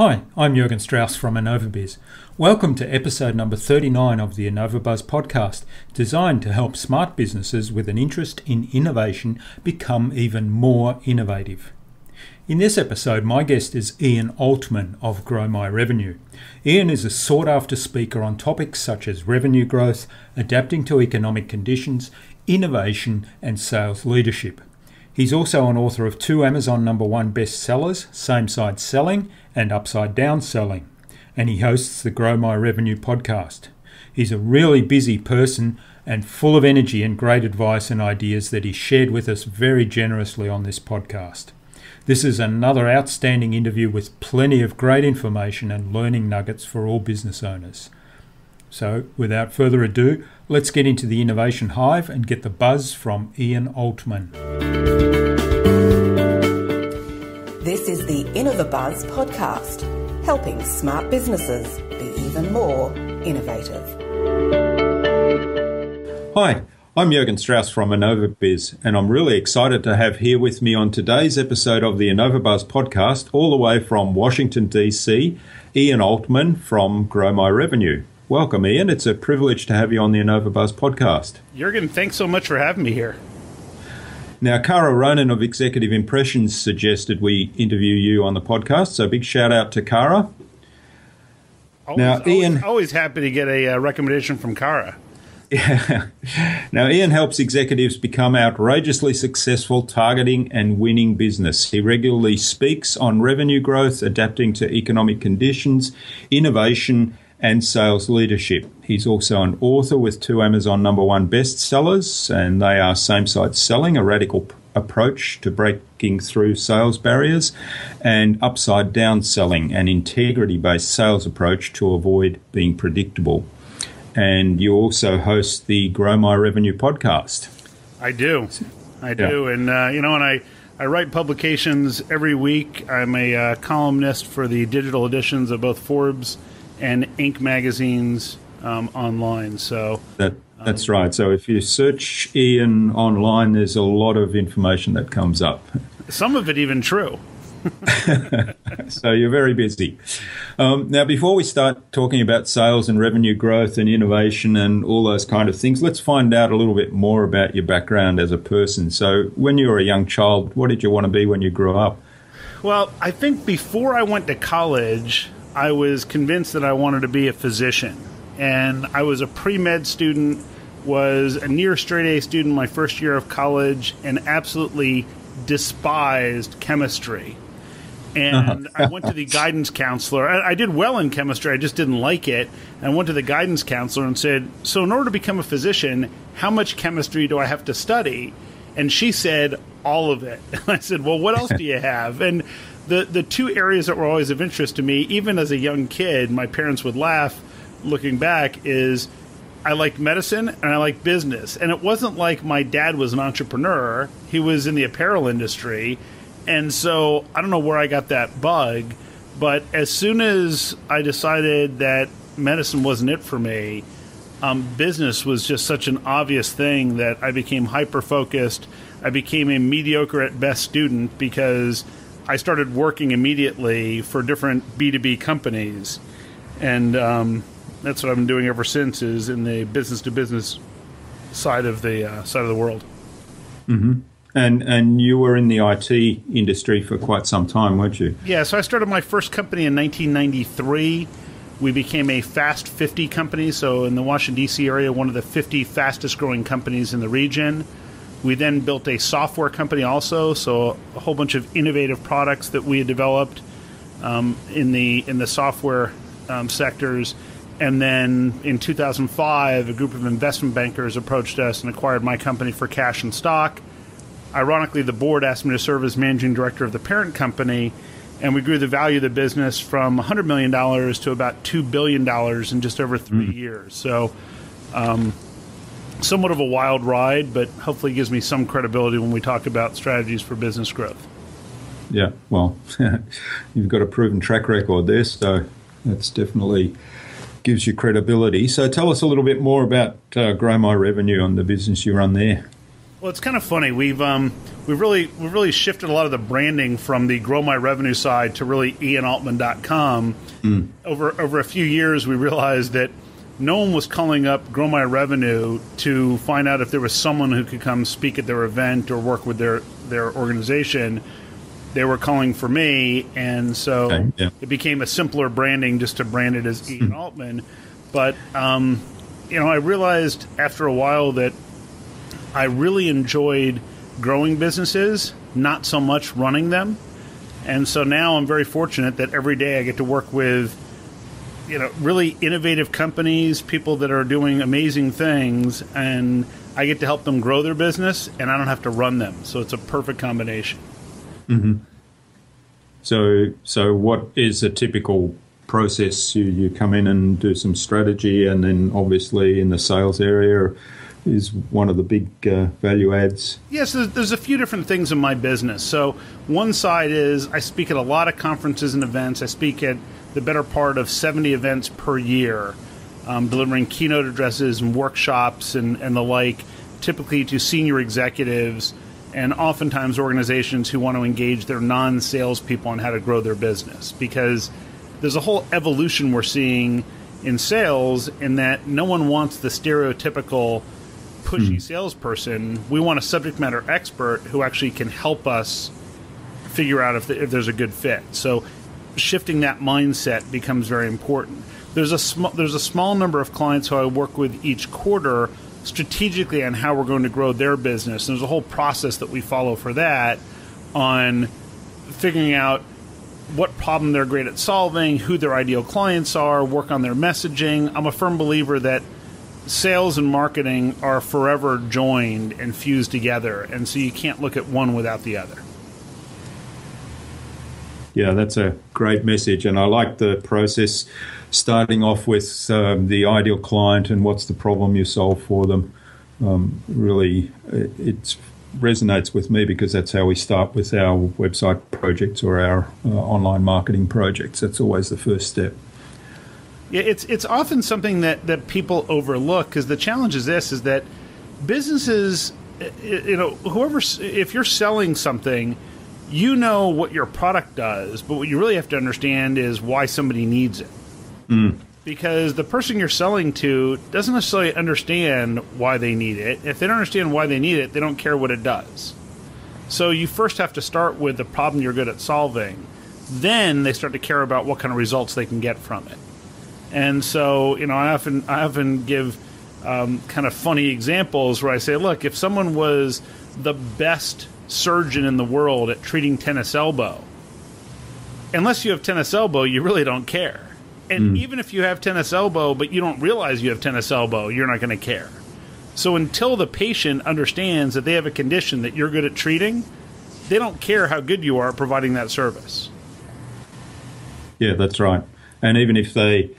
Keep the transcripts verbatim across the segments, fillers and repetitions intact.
Hi, I'm Jürgen Strauss from InnovaBiz. Welcome to episode number thirty-nine of the InnovaBuzz podcast, designed to help smart businesses with an interest in innovation become even more innovative. In this episode, my guest is Ian Altman of Grow My Revenue. Ian is a sought-after speaker on topics such as revenue growth, adapting to economic conditions, innovation, and sales leadership. He's also an author of two Amazon number one bestsellers, Same Side Selling and Upside Down Selling, and he hosts the Grow My Revenue podcast. He's a really busy person and full of energy and great advice and ideas that he shared with us very generously on this podcast. This is another outstanding interview with plenty of great information and learning nuggets for all business owners. So, without further ado, let's get into the innovation hive and get the buzz from Ian Altman. This is the InnovaBuzz podcast, helping smart businesses be even more innovative. Hi, I'm Jürgen Strauss from InnovaBiz, and I'm really excited to have here with me on today's episode of the InnovaBuzz podcast, all the way from Washington, D C, Ian Altman from Grow My Revenue. Welcome, Ian. It's a privilege to have you on the InnovaBuzz podcast. Jürgen, thanks so much for having me here. Now, Cara Ronan of Executive Impressions suggested we interview you on the podcast, so big shout out to Cara. Always, now, Ian, always, always happy to get a uh, recommendation from Cara. Yeah. Now, Ian helps executives become outrageously successful, targeting and winning business. He regularly speaks on revenue growth, adapting to economic conditions, innovation, and sales leadership. He's also an author with two Amazon number one bestsellers, and they are Same Side Selling, a radical approach to breaking through sales barriers, and Upside Down Selling, an integrity-based sales approach to avoid being predictable. And you also host the Grow My Revenue podcast. I do. I do. Yeah. And, uh, you know, and I, I write publications every week. I'm a uh, columnist for the digital editions of both Forbes and Ink magazines um, online. So that, That's um, right. So if you search Ian online, there's a lot of information that comes up. Some of it even true. So you're very busy. Um, now, before we start talking about sales and revenue growth and innovation and all those kind of things, let's find out a little bit more about your background as a person. So when you were a young child, what did you want to be when you grew up? Well, I think before I went to college, I was convinced that I wanted to be a physician. And I was a pre-med student, was a near straight-A student my first year of college, and absolutely despised chemistry. And I went to the guidance counselor. I, I did well in chemistry. I just didn't like it. I went to the guidance counselor and said, so in order to become a physician, how much chemistry do I have to study? And she said, all of it. And I said, well, what else do you have? And the the two areas that were always of interest to me, even as a young kid, my parents would laugh looking back, is I liked medicine and I liked business. And it wasn't like my dad was an entrepreneur. He was in the apparel industry. And so I don't know where I got that bug, but as soon as I decided that medicine wasn't it for me, um, business was just such an obvious thing that I became hyper-focused. I became a mediocre at best student because I started working immediately for different B two B companies. And um, that's what I've been doing ever since, is in the business-to-business side of the uh, side of the world. Mm-hmm. And and you were in the I T industry for quite some time, weren't you? Yeah, so I started my first company in nineteen ninety-three. We became a Fast fifty company, so in the Washington, D C area, one of the fifty fastest-growing companies in the region. We then built a software company also, so a whole bunch of innovative products that we had developed um, in the in the software um, sectors. And then in two thousand five, a group of investment bankers approached us and acquired my company for cash and stock. Ironically, the board asked me to serve as managing director of the parent company, and we grew the value of the business from one hundred million dollars to about two billion dollars in just over three mm. years. So um, somewhat of a wild ride, but hopefully gives me some credibility when we talk about strategies for business growth. Yeah, well, you've got a proven track record there, so that's definitely gives you credibility. So tell us a little bit more about uh, Grow My Revenue and the business you run there. Well, it's kind of funny. We've um, we've really we've really shifted a lot of the branding from the Grow My Revenue side to really Ian Altman dot com. Mm. Over over a few years, we realized that no one was calling up Grow My Revenue to find out if there was someone who could come speak at their event or work with their their organization. They were calling for me, and so okay, yeah. it became a simpler branding just to brand it as Ian Altman. But, um, you know, I realized after a while that I really enjoyed growing businesses, not so much running them. And so now I'm very fortunate that every day I get to work with, you know, really innovative companies, people that are doing amazing things, and I get to help them grow their business, and I don't have to run them. So it's a perfect combination. Mm-hmm. So, so what is a typical process? You, you come in and do some strategy, and then obviously in the sales area is one of the big uh, value adds. Yes, yeah, so there's a few different things in my business. So one side is I speak at a lot of conferences and events. I speak at the better part of seventy events per year, um, delivering keynote addresses and workshops and, and the like, typically to senior executives and oftentimes organizations who want to engage their non-salespeople on how to grow their business, because there's a whole evolution we're seeing in sales in that no one wants the stereotypical pushy mm. salesperson. We want a subject matter expert who actually can help us figure out if, the, if there's a good fit. So shifting that mindset becomes very important. There's a, sm there's a small number of clients who I work with each quarter strategically on how we're going to grow their business. And there's a whole process that we follow for that on figuring out what problem they're great at solving, who their ideal clients are, work on their messaging. I'm a firm believer that sales and marketing are forever joined and fused together. And so you can't look at one without the other. Yeah, that's a great message. And I like the process starting off with um, the ideal client and what's the problem you solve for them. Um, really, it, it resonates with me because that's how we start with our website projects or our uh, online marketing projects. That's always the first step. Yeah, it's, it's often something that, that people overlook, because the challenge is this, is that businesses, you know, whoever, if you're selling something, you know what your product does, but what you really have to understand is why somebody needs it. Mm. Because the person you're selling to doesn't necessarily understand why they need it. If they don't understand why they need it, they don't care what it does. So you first have to start with the problem you're good at solving. Then they start to care about what kind of results they can get from it. And so, you know, I often, I often give um, kind of funny examples where I say, look, if someone was the best surgeon in the world at treating tennis elbow, unless you have tennis elbow, you really don't care. And mm. even if you have tennis elbow, but you don't realize you have tennis elbow, you're not going to care. So until the patient understands that they have a condition that you're good at treating, they don't care how good you are at providing that service. Yeah, that's right. And even if they,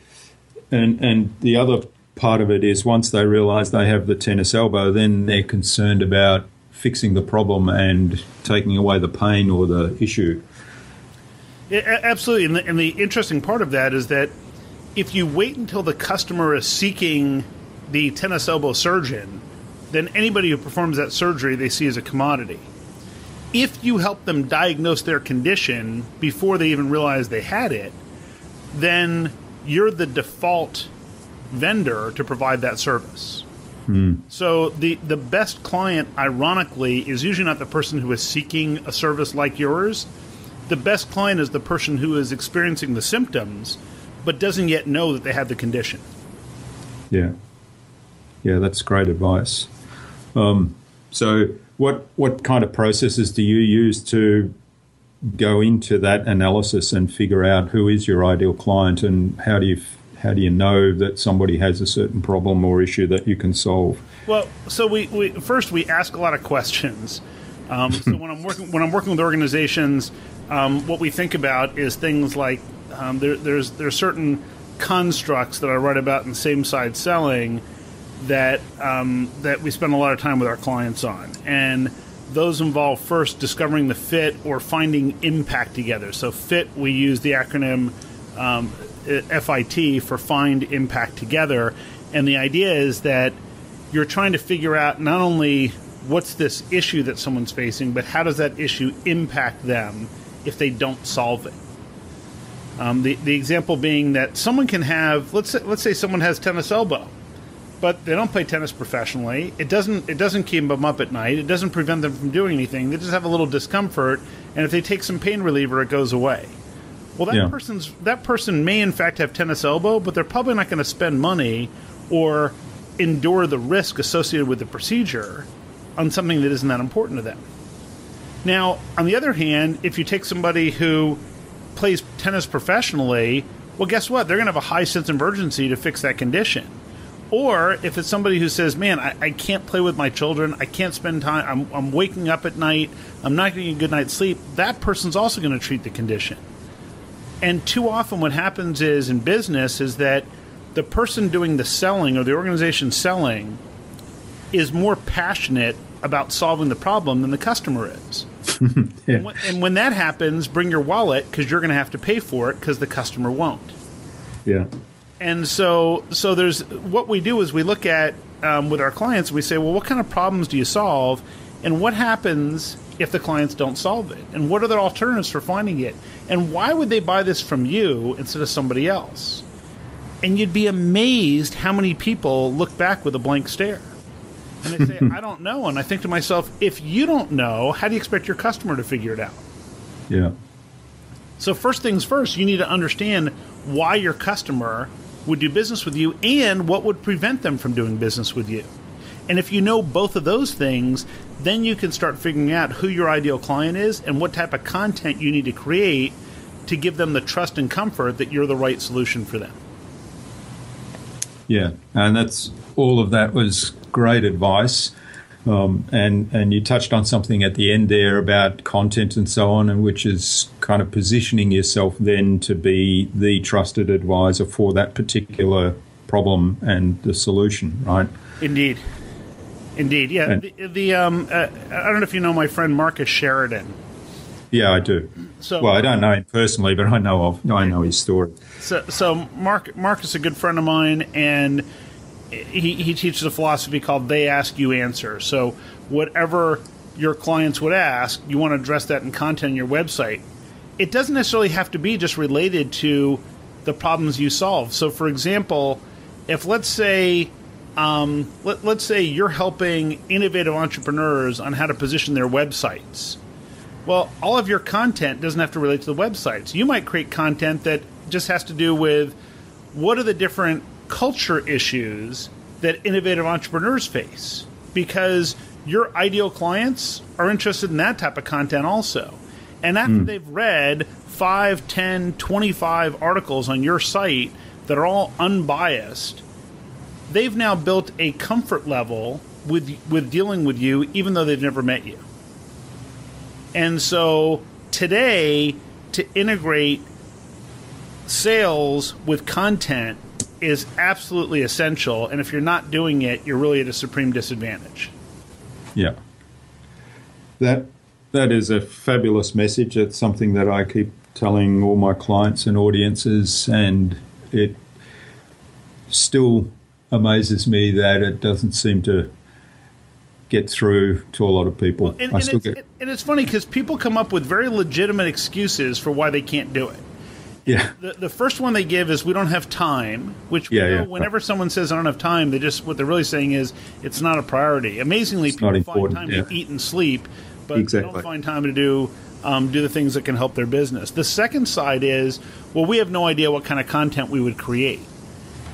and, and the other part of it is once they realize they have the tennis elbow, then they're concerned about fixing the problem and taking away the pain or the issue. Yeah, absolutely. And the, and the interesting part of that is that if you wait until the customer is seeking the tennis elbow surgeon, then anybody who performs that surgery they see as a commodity. If you help them diagnose their condition before they even realize they had it, then you're the default vendor to provide that service. Mm. So the, the best client, ironically, is usually not the person who is seeking a service like yours. The best client is the person who is experiencing the symptoms but doesn't yet know that they have the condition. Yeah. Yeah, that's great advice. Um, so what, what kind of processes do you use to go into that analysis and figure out who is your ideal client, and how do you How do you know that somebody has a certain problem or issue that you can solve? Well, so we, we first we ask a lot of questions. Um, so when I'm working when I'm working with organizations, um, what we think about is things like um, there, there's there's certain constructs that I write about in Same Side Selling that um, that we spend a lot of time with our clients on, and those involve first discovering the fit or finding impact together. So fit, we use the acronym. Um, F I T for find impact together, and the idea is that you're trying to figure out not only what's this issue that someone's facing, but how does that issue impact them if they don't solve it? Um, the, the example being that someone can have, let's say, let's say someone has tennis elbow, but they don't play tennis professionally. It doesn't, it doesn't keep them up at night. It doesn't prevent them from doing anything. They just have a little discomfort, and if they take some pain reliever, it goes away. Well, that yeah. person's that person may, in fact, have tennis elbow, but they're probably not going to spend money or endure the risk associated with the procedure on something that isn't that important to them. Now, on the other hand, if you take somebody who plays tennis professionally, well, guess what? They're going to have a high sense of urgency to fix that condition. Or if it's somebody who says, man, I, I can't play with my children. I can't spend time. I'm, I'm waking up at night. I'm not getting a good night's sleep. That person's also going to treat the condition. And too often what happens is in business is that the person doing the selling or the organization selling is more passionate about solving the problem than the customer is. yeah. and, when, and when that happens, bring your wallet because you're going to have to pay for it because the customer won't. Yeah. And so, so there's what we do is we look at um, with our clients. We say, well, what kind of problems do you solve, and what happens if the clients don't solve it, and what are their alternatives for finding it, and why would they buy this from you instead of somebody else? And you'd be amazed how many people look back with a blank stare, and they say, "I don't know." And I think to myself, if you don't know, how do you expect your customer to figure it out? Yeah. So first things first, you need to understand why your customer would do business with you and what would prevent them from doing business with you. And if you know both of those things, then you can start figuring out who your ideal client is and what type of content you need to create to give them the trust and comfort that you're the right solution for them. Yeah, and that's all of that was great advice. Um, and, and you touched on something at the end there about content and so on, and which is kind of positioning yourself then to be the trusted advisor for that particular problem and the solution, right? Indeed. Indeed. Yeah. And, the, the um, uh, I don't know if you know my friend Marcus Sheridan. Yeah, I do. So, well, I don't know him personally, but I know of, I know his story. So, so Mark, Marcus is a good friend of mine, and He, he teaches a philosophy called they ask, you answer. So whatever your clients would ask, you want to address that in content on your website. It doesn't necessarily have to be just related to the problems you solve. So, for example, if let's say um, let, let's say you're helping innovative entrepreneurs on how to position their websites. Well, all of your content doesn't have to relate to the websites. You might create content that just has to do with what are the different culture issues that innovative entrepreneurs face, because your ideal clients are interested in that type of content also. And after mm. they've read five, ten, twenty-five articles on your site that are all unbiased, they've now built a comfort level with, with dealing with you, even though they've never met you. And so today, to integrate sales with content is absolutely essential, and if you're not doing it, you're really at a supreme disadvantage. Yeah. That that is a fabulous message. It's something that I keep telling all my clients and audiences, and it still amazes me that it doesn't seem to get through to a lot of people. Well, and, I and, still it's, get... it, and it's funny because people come up with very legitimate excuses for why they can't do it. Yeah. The, the first one they give is we don't have time, which we yeah, know yeah. whenever someone says I don't have time, they just what they're really saying is it's not a priority. Amazingly, it's people find time yeah. to eat and sleep, but exactly. they don't find time to do um, do the things that can help their business. The second side is, well, we have no idea what kind of content we would create,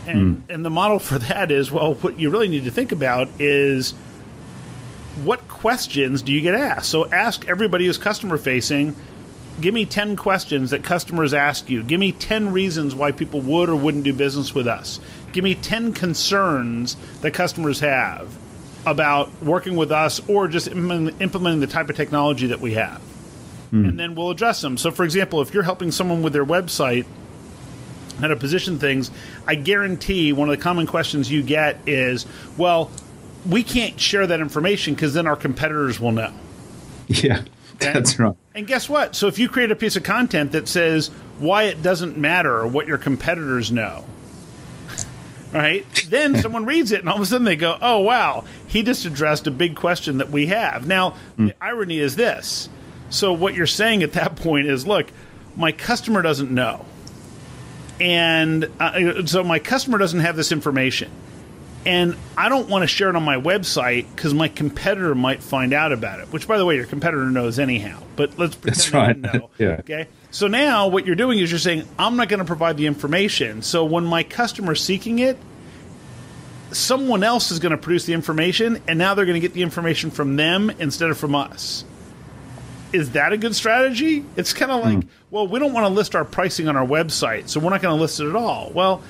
and mm. and the model for that is, well, what you really need to think about is what questions do you get asked. So ask everybody who's customer facing. Give me ten questions that customers ask you. Give me ten reasons why people would or wouldn't do business with us. Give me ten concerns that customers have about working with us or just implement, implementing the type of technology that we have. Mm. And then we'll address them. So, for example, if you're helping someone with their website, how to position things, I guarantee one of the common questions you get is, well, we can't share that information because then our competitors will know. Yeah. And, That's right. And guess what? So if you create a piece of content that says why it doesn't matter what your competitors know, right? Then someone reads it, and all of a sudden they go, oh, wow, he just addressed a big question that we have. Now, mm. the irony is this. So what you're saying at that point is, look, my customer doesn't know. And uh, so my customer doesn't have this information. And I don't want to share it on my website because my competitor might find out about it, which, by the way, your competitor knows anyhow. But let's pretend That's right. they know. yeah. Okay? So now what you're doing is you're saying, I'm not going to provide the information. So when my customer is seeking it, someone else is going to produce the information, and now they're going to get the information from them instead of from us. Is that a good strategy? It's kind of like, mm. well, we don't want to list our pricing on our website, so we're not going to list it at all. Well,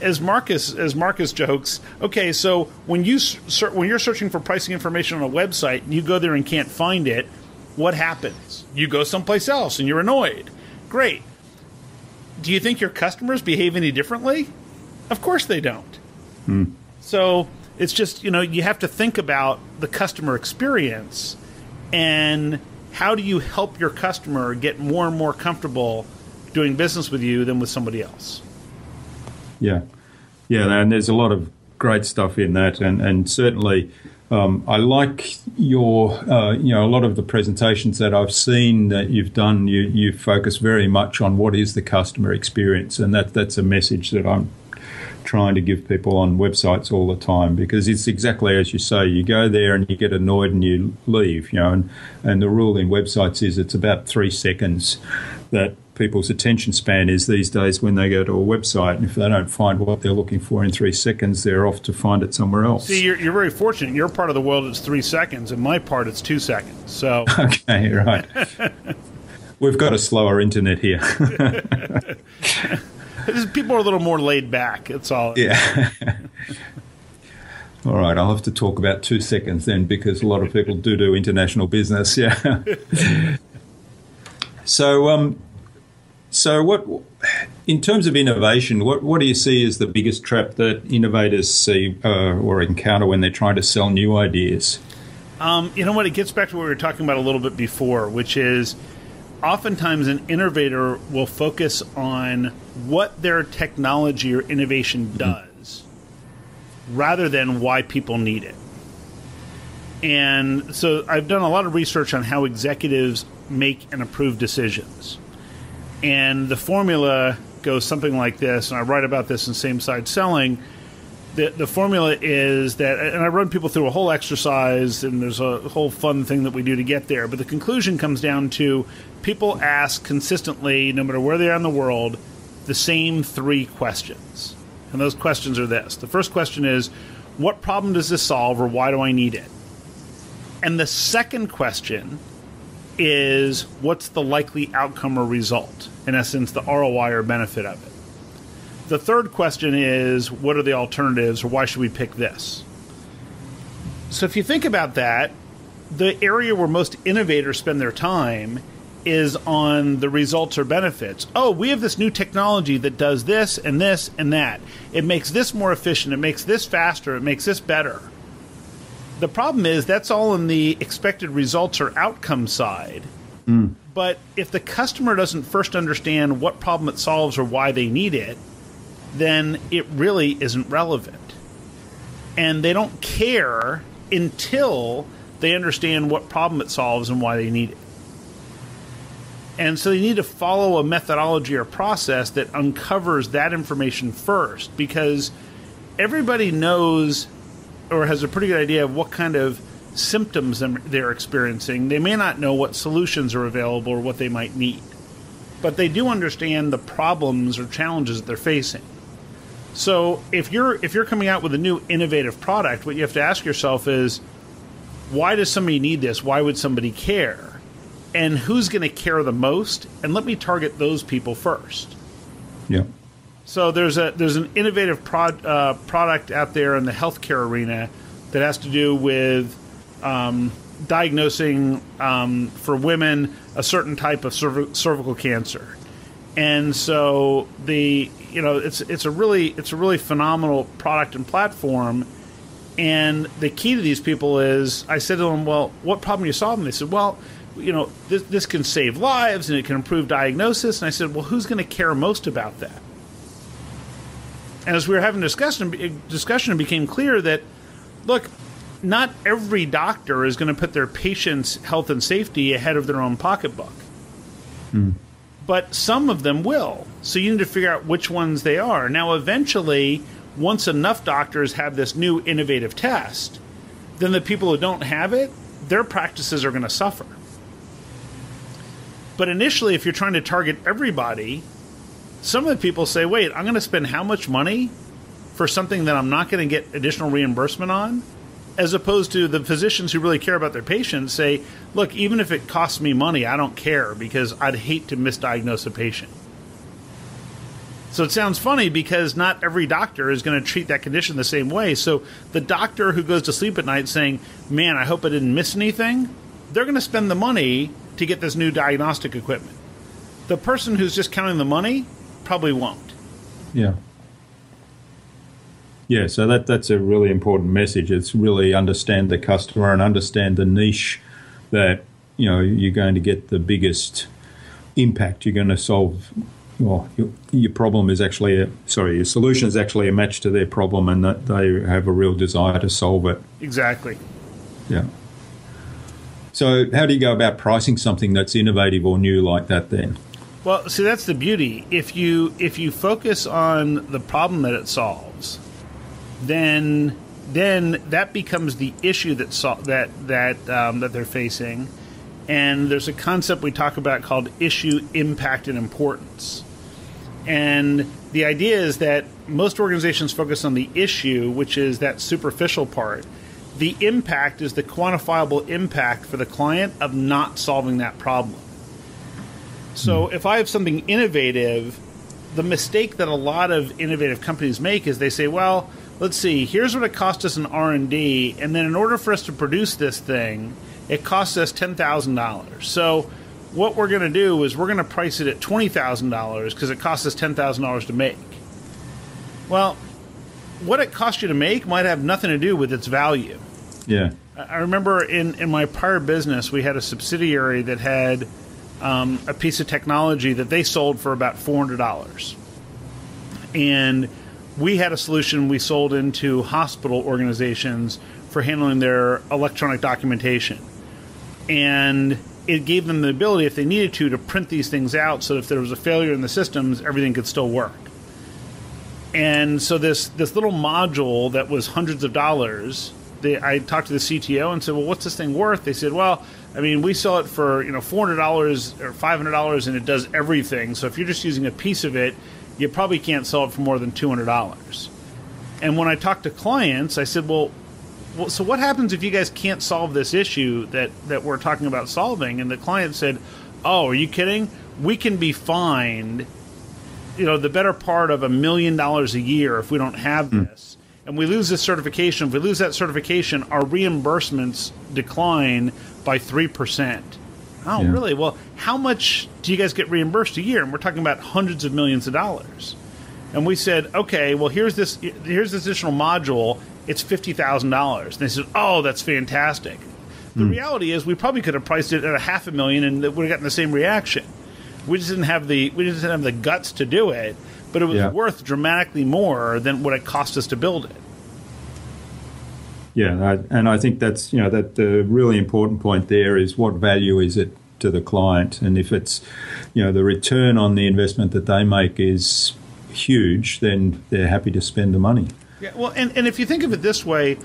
As Marcus as Marcus jokes, okay, so when you when you're searching for pricing information on a website and you go there and can't find it, what happens? You go someplace else and you're annoyed. Great. Do you think your customers behave any differently? Of course they don't. Hmm. So it's just, you know, you have to think about the customer experience and how do you help your customer get more and more comfortable doing business with you than with somebody else. Yeah, yeah, and there's a lot of great stuff in that, and and certainly, um, I like your, uh, you know, a lot of the presentations that I've seen that you've done. You you focus very much on what is the customer experience, and that that's a message that I'm trying to give people on websites all the time, because it's exactly as you say. You go there and you get annoyed and you leave, you know, and and the rule in websites is it's about three seconds that people's attention span is these days when they go to a website, and if they don't find what they're looking for in three seconds, they're off to find it somewhere else. See, you're, you're very fortunate. Your part of the world is three seconds, and my part it's two seconds. So okay, right. We've got a slower internet here. People are a little more laid back. That's all. Yeah. All right, I'll have to talk about two seconds then, because a lot of people do do international business. Yeah. so. Um, So what, in terms of innovation, what, what do you see as the biggest trap that innovators see uh, or encounter when they're trying to sell new ideas? Um, you know what, it gets back to what we were talking about a little bit before, which is oftentimes an innovator will focus on what their technology or innovation does mm-hmm. rather than why people need it. And so I've done a lot of research on how executives make and approve decisions. And the formula goes something like this, and I write about this in Same Side Selling. The, the formula is that, and I run people through a whole exercise, and there's a whole fun thing that we do to get there, but the conclusion comes down to people ask consistently, no matter where they are in the world, the same three questions. And those questions are this. The first question is, what problem does this solve, or why do I need it? And the second question is, what's the likely outcome or result? In essence, the R O I or benefit of it. The third question is, what are the alternatives, or why should we pick this? So if you think about that, the area where most innovators spend their time is on the results or benefits. Oh, we have this new technology that does this and this and that. It makes this more efficient. It makes this faster. It makes this better. The problem is that's all in the expected results or outcome side. Mm. But if the customer doesn't first understand what problem it solves or why they need it, then it really isn't relevant. And they don't care until they understand what problem it solves and why they need it. And so they need to follow a methodology or process that uncovers that information first, because everybody knows or has a pretty good idea of what kind of symptoms they're experiencing. They may not know what solutions are available or what they might need, but they do understand the problems or challenges that they're facing. So if you're if you're coming out with a new innovative product, what you have to ask yourself is, why does somebody need this? Why would somebody care? And who's going to care the most? And let me target those people first. Yeah. So there's a there's an innovative prod, uh, product out there in the healthcare arena that has to do with um, diagnosing um, for women a certain type of cerv cervical cancer, and so the you know it's it's a really it's a really phenomenal product and platform. And the key to these people is, I said to them, well, what problem are you solving? They said, well, you know this this can save lives and it can improve diagnosis. And I said, well, who's going to care most about that? as we were having a discussion, discussion, it became clear that, look, not every doctor is going to put their patient's health and safety ahead of their own pocketbook. Hmm. But some of them will. So you need to figure out which ones they are. Now, eventually, once enough doctors have this new innovative test, then the people who don't have it, their practices are going to suffer. But initially, if you're trying to target everybody, some of the people say, wait, I'm going to spend how much money for something that I'm not going to get additional reimbursement on? As opposed to the physicians who really care about their patients say, look, even if it costs me money, I don't care because I'd hate to misdiagnose a patient. So it sounds funny because not every doctor is going to treat that condition the same way. So the doctor who goes to sleep at night saying, man, I hope I didn't miss anything, they're going to spend the money to get this new diagnostic equipment. The person who's just counting the money probably won't. Yeah. Yeah, so that that's a really important message. It's really understand the customer and understand the niche that, you know, you're going to get the biggest impact. You're going to solve, well, your, your problem is actually, a, sorry, your solution is actually a match to their problem and that they have a real desire to solve it. Exactly. Yeah. So how do you go about pricing something that's innovative or new like that then? Well, see, that's the beauty. If you if you focus on the problem that it solves, then then that becomes the issue that that that um, that they're facing, and there's a concept we talk about called issue, impact, and importance. And the idea is that most organizations focus on the issue, which is that superficial part. The impact is the quantifiable impact for the client of not solving that problem. So if I have something innovative, the mistake that a lot of innovative companies make is they say, well, let's see, here's what it cost us in R and D, and then in order for us to produce this thing, it costs us ten thousand dollars. So what we're going to do is we're going to price it at twenty thousand dollars because it costs us ten thousand dollars to make. Well, what it cost you to make might have nothing to do with its value. Yeah. I remember in, in my prior business, we had a subsidiary that had um, a piece of technology that they sold for about four hundred dollars. And we had a solution we sold into hospital organizations for handling their electronic documentation. And it gave them the ability, if they needed to, to print these things out so that if there was a failure in the systems, everything could still work. And so this, this little module that was hundreds of dollars, they, I talked to the C T O and said, well, what's this thing worth? They said, well, I mean, we sell it for, you know, four hundred dollars or five hundred dollars and it does everything. So if you're just using a piece of it, you probably can't sell it for more than two hundred dollars. And when I talked to clients, I said, well, well, so what happens if you guys can't solve this issue that, that we're talking about solving? And the client said, oh, are you kidding? We can be fined, you know, the better part of a million dollars a year if we don't have this. Mm. And we lose this certification. If we lose that certification, our reimbursements decline by three percent. Oh, yeah. Really? Well, how much do you guys get reimbursed a year? And we're talking about hundreds of millions of dollars. And we said, okay, well, here's this here's this additional module. It's fifty thousand dollars. And they said, oh, that's fantastic. The mm. reality is we probably could have priced it at a half a million and it would have gotten the same reaction. We just didn't have the, we just didn't have the guts to do it, but it was yeah. worth dramatically more than what it cost us to build it. Yeah, and I think that's, you know, that the really important point there is what value is it to the client? And if it's, you know, the return on the investment that they make is huge, then they're happy to spend the money. Yeah, well, and, and if you think of it this way,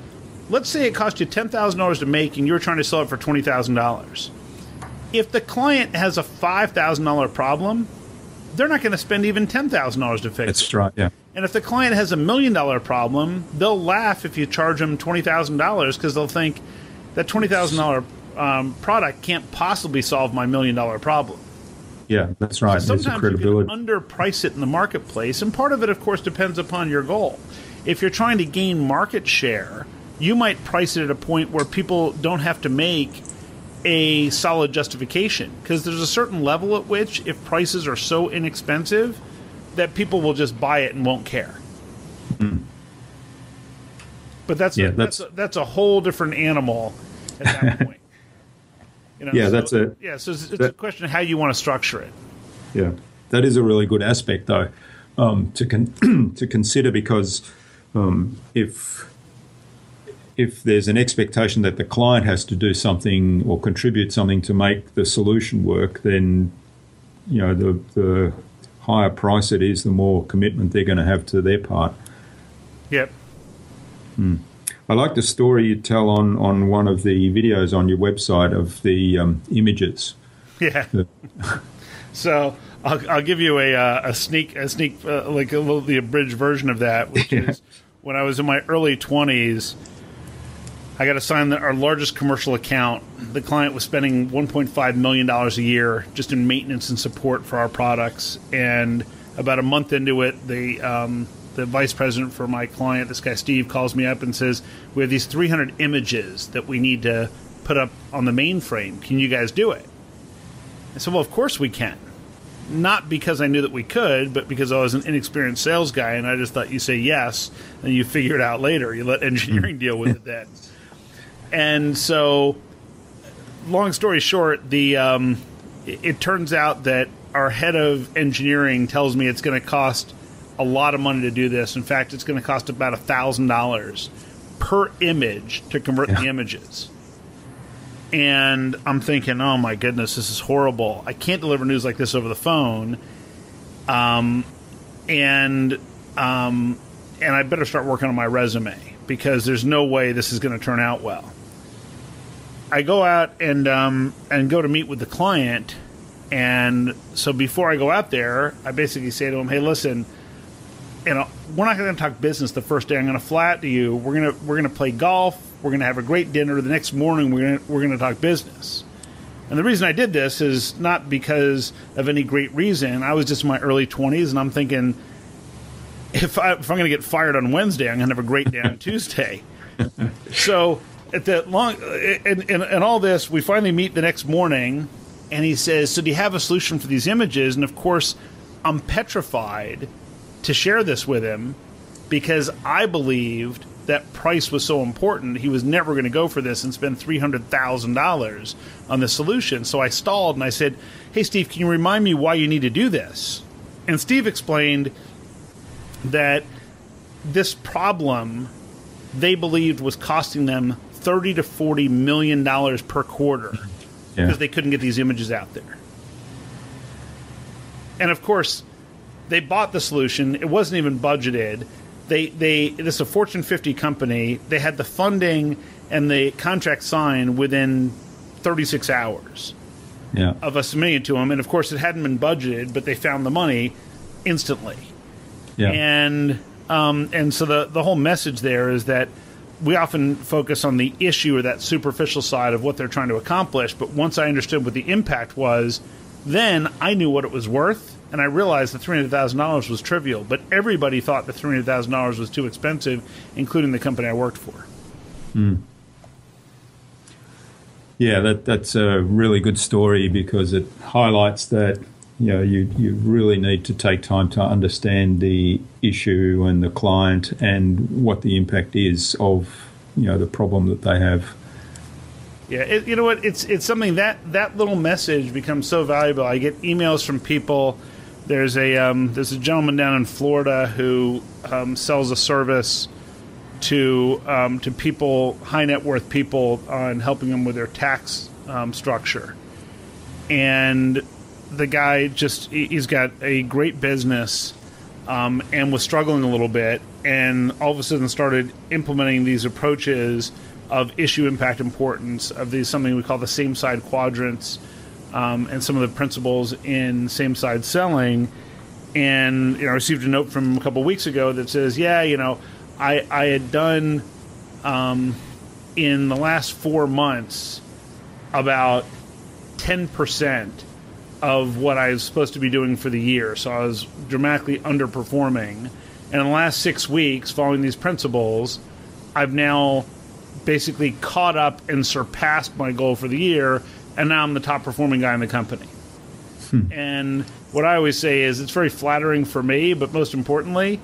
let's say it cost you ten thousand dollars to make and you're trying to sell it for twenty thousand dollars. If the client has a five thousand dollar problem, they're not going to spend even ten thousand dollars to fix it. That's right, yeah. And if the client has a million dollar problem, they'll laugh if you charge them twenty thousand dollars because they'll think that twenty thousand dollar um, product can't possibly solve my million dollar problem. Yeah, that's right. So sometimes you can underprice it in the marketplace, and part of it, of course, depends upon your goal. If you're trying to gain market share, you might price it at a point where people don't have to make a solid justification because there's a certain level at which if prices are so inexpensive – that people will just buy it and won't care. Mm. But that's yeah, a, that's that's a, that's a whole different animal at that point. You know, yeah, so, that's it. Yeah, so it's, it's that, a question of how you want to structure it. Yeah, that is a really good aspect, though, um, to con to consider, because um, if if there's an expectation that the client has to do something or contribute something to make the solution work, then you know the the higher price it is, the more commitment they're going to have to their part. Yep. Hmm. I like the story you tell on, on one of the videos on your website of the um, images. Yeah. So I'll, I'll give you a, uh, a sneak, a sneak uh, like a little, the abridged version of that, which yeah. is when I was in my early twenties, I got assigned the, our largest commercial account. The client was spending one point five million dollars a year just in maintenance and support for our products. And about a month into it, the, um, the vice president for my client, this guy Steve, calls me up and says, we have these three hundred images that we need to put up on the mainframe. Can you guys do it? I said, well, of course we can. Not because I knew that we could, but because I was an inexperienced sales guy, and I just thought you say yes, and you figure it out later. You let engineering deal with it then. And so, long story short, the um, it, it turns out that our head of engineering tells me it's going to cost a lot of money to do this. In fact, it's going to cost about one thousand dollars per image to convert yeah. the images. And I'm thinking, oh, my goodness, this is horrible. I can't deliver news like this over the phone. Um, and um, and I better start working on my resume, because there's no way this is going to turn out well. I go out and um, and go to meet with the client. And so before I go out there, I basically say to him, hey, listen, you know, we're not going to talk business the first day. I'm going to fly out to you. We're going to we're going to play golf. We're going to have a great dinner. The next morning, we're going to, we're going to talk business. And the reason I did this is not because of any great reason. I was just in my early twenties, and I'm thinking, If, I, if I'm going to get fired on Wednesday, I'm going to have a great day on Tuesday. So at that long, and, and, and all this, we finally meet the next morning, and he says, so do you have a solution for these images? And, of course, I'm petrified to share this with him, because I believed that price was so important. He was never going to go for this and spend three hundred thousand dollars on the solution. So I stalled, and I said, hey, Steve, can you remind me why you need to do this? And Steve explained that this problem they believed was costing them thirty to forty million dollars per quarter because yeah. they couldn't get these images out there. And of course, they bought the solution. It wasn't even budgeted. They they this is a Fortune fifty company. They had the funding and the contract signed within thirty-six hours yeah. of us submitting it to them. And of course, it hadn't been budgeted, but they found the money instantly. Yeah. And um, and so the, the whole message there is that we often focus on the issue or that superficial side of what they're trying to accomplish. But once I understood what the impact was, then I knew what it was worth. And I realized the three hundred thousand dollars was trivial. But everybody thought the three hundred thousand dollars was too expensive, including the company I worked for. Mm. Yeah, that, that's a really good story, because it highlights that you know, you, you really need to take time to understand the issue and the client and what the impact is of, you know, the problem that they have. Yeah, it, you know what? It's it's something that that little message becomes so valuable. I get emails from people. There's a um, there's a gentleman down in Florida who um, sells a service to um, to people, high net worth people, on helping them with their tax um, structure, and the guy just, he's got a great business um, and was struggling a little bit, and all of a sudden started implementing these approaches of issue, impact, importance, of these, something we call the same side quadrants, um, and some of the principles in same side selling. And you know, I received a note from a couple of weeks ago that says, yeah, you know, I, I had done um, in the last four months about ten percent of what I was supposed to be doing for the year. So I was dramatically underperforming. And in the last six weeks, following these principles, I've now basically caught up and surpassed my goal for the year, and now I'm the top performing guy in the company. Hmm. And what I always say is, it's very flattering for me, but most importantly,